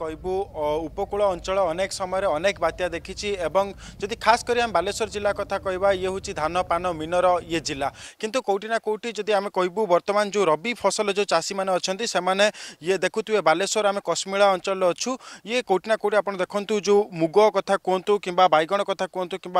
कहबू उपकूल अंचल अनेक समय अनेक बात्या देखी एवं जदि खास करी हम बालेश्वर जिला कथा कहवा ये हूँ धान पान मीनर ये जिला किंतु कोटी ना कोटी जदि आम कहबू वर्तमान जो रबी फसल जो चाषी मैंने अच्छा से मैंने ये देखुए बालेश्वर आम कश्मीरा अंचल अच्छू ये कोटी ना कोटी आपड़ देखु जो मुग कथा कहतु कि बैगण कथा कहतु कि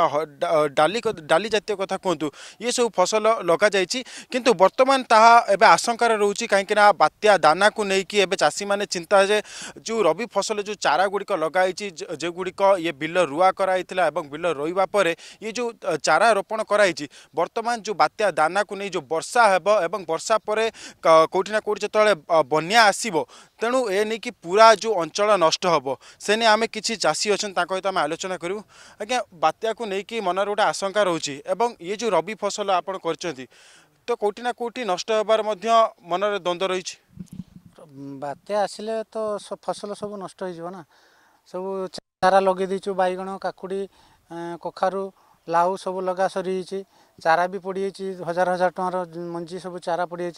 डाली जातीय कथा कहतु ये सब फसल लग जाइए किंतु बर्तमान ताहा एबे आशंकार रोचे कहीं बात्या दाना को लेकिन एवं चाषी मैंने चिंता जे जो रबी फसल जो चारा गुड़िक लगाई जो गुड़िक ये बिल रुआ कराई एवं बिल रोईबा परे ये जो चारा रोपण कराई वर्तमान जो बात्या दाना को नहीं जो वर्षा हेबो एवं वर्षा परे कोठी ना कोठी जतले बन्या आसीबो तेणु ए नहीं कि पूरा जो अंचल नष्ट हेबो से नहीं आम किसी चाषी अच्छा सहित आम आलोचना करूँ आज्ञा बात्या को लेकिन मनर गोटे आशंका रोची एवं ये जो रबी फसल आपण करछंती तो कोठी ना कोठी नष्ट हेबार मध्य मनर द्वंद्व रही बात्या आसिले तो फसल सब नष्ट हो ना सब चारा लगे देचु बैगण काकुड़ी कखारू लाऊ सब लगा सरी चारा भी पड़ी हजार हजार टकर मंजी सब चारा पड़ी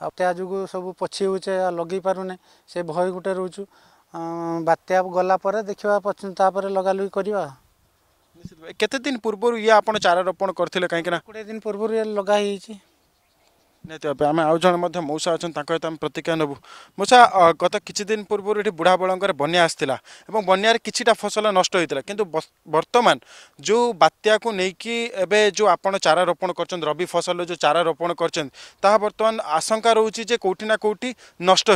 बात्या जो सब पछे उचे लगे पारुने से भय गोटे रोचु बात्या गलापर देखा तापर लगालुगी करवा केते दिन पूर्व ये आप चारा रोपण करथिले काहेकि 20 दिन पूर्व ये लगा हिची आम आउ जन मौसा अच्छा प्रतिक्रिया नबू मौसा गत किछि दिन पूर्व ये बुढ़ा बलंगर बन्या आसला बन्यार कि फसल नष्ट होता कि वर्तमान जो बात्या को लेकिन एबे जो आप चारा रोपण कर रबी फसल जो चारा रोपण करा बर्तमान आशंका रोचे जे कोटी ना कोटी नष्ट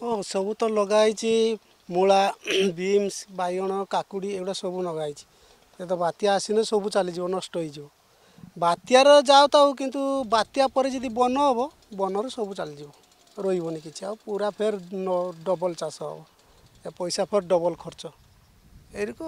हो सब तो लगाई मूला बीम्स बैगण काकुड़ी एगुड़ा सब लगाई तो बात्या आसने सब चलो नष्ट हो बात्यार जाओ तो किंतु बात्या पर जब बन हे बनर सब चल रोबनी कि पूरा फेर डबल चाष हे पैसा फेर डबल खर्च एरक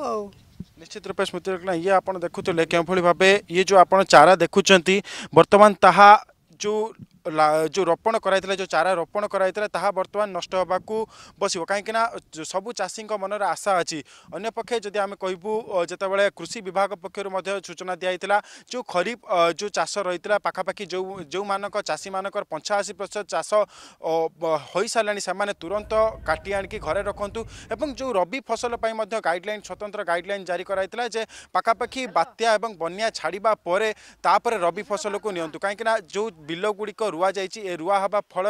निश्चित रूपे स्मृति रखना ये आप देखुले क्यों भाव ये जो आप चारा देखुंट बर्तमान ताहा जो जो रोपण कराई जो चारा रोपण कराई ताहा बर्तमान नष्ट होबाकू बसिबो कहीं सबू चाषी मनर आशा अच्छी अन्य पक्षे जदि आम कहूँ जितेबाला कृषि विभाग पक्षर सूचना दिया जो खरीफ जो चाष रही पाखापाखि जो जो मानक चाषी मानक 85% चाष हो सारे से तुरंत काटी आणिकी घरे रखु एवं जो रबी फसल गाइडलाइन स्वतंत्र गाइडलाइन जारी कराई पाखापाखि बात्या एवं बन्या छाड़ा पर रबी फसल को नियंतु कहीं जो बिल गुड़िक रुआ जाइए रुआ हवा फल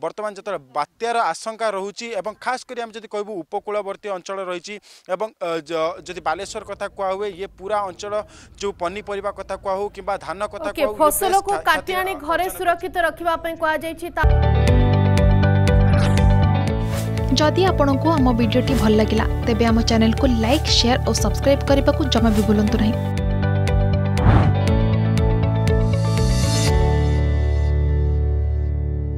बर्तमान जो बात्यार आशंका रोची एवं खास करी हम जब कहूँ उपकूलवर्ती अंचल रही जदि बालेश्वर कथा कह हुए ये पूरा अंचल जो पनीपरिबा कथा कह कि धान कथा कह फसल को काटी आनी घरे सुरक्षित रखिबा पई कह जाइए। जदि आपंक आम भिडी भल लगा तेब आम चैनल को लाइक शेयर और सब्सक्राइब करने को जमा भी भूलु नहीं।